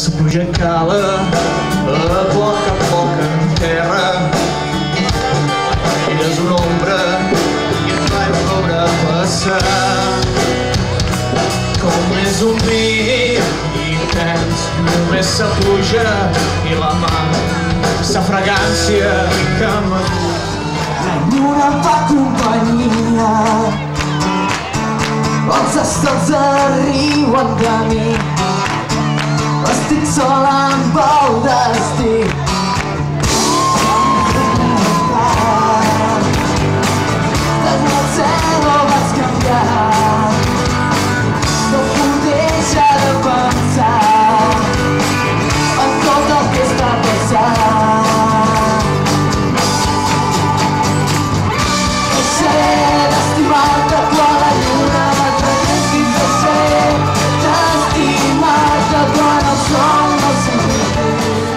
se projectava a poc en terra. Eres una ombra i et vaig veure passar com és un dia intens, només la pluja i la mà, la fragància que m'enyora fa companyia. Els estels arriuen de mi, estic sol amb el destí. Desde el cel ho vaig canviar, no puc deixar de pensar en tot el que està passant. Deixaré d'estimar-te quan la lluna m'atreguessi, deixaré d'estimar-te quan el sol no s'enredi.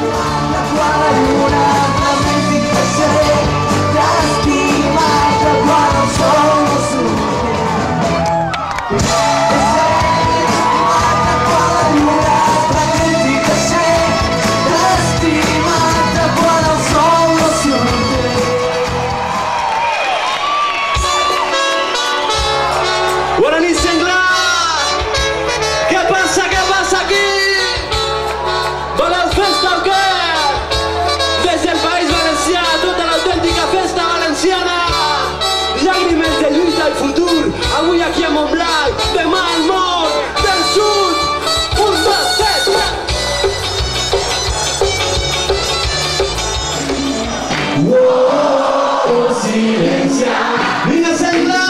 Avui aquí a Montblanc, demà al món del sud. 1, 2, 3. Oh, silencia. Vinga, sembla.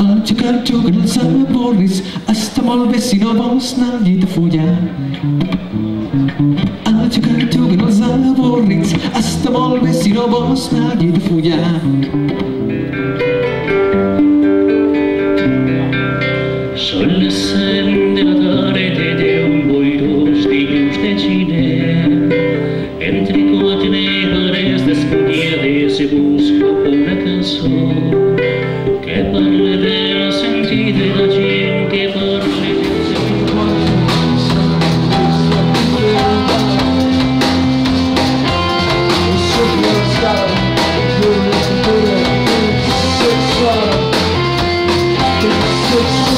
El xicret juga no s'ha de borris. Està molt bé si no vols anar al llit a follar. El xicret juga no s'ha de borris. Està molt bé si no vols anar al llit a follar. Són les 100 de la tarda de un boirós dilluns de gener. Entre 4 hores despullades se busca una cançó que parle de los sentidos de la gente, parle de los sentidos de la gente.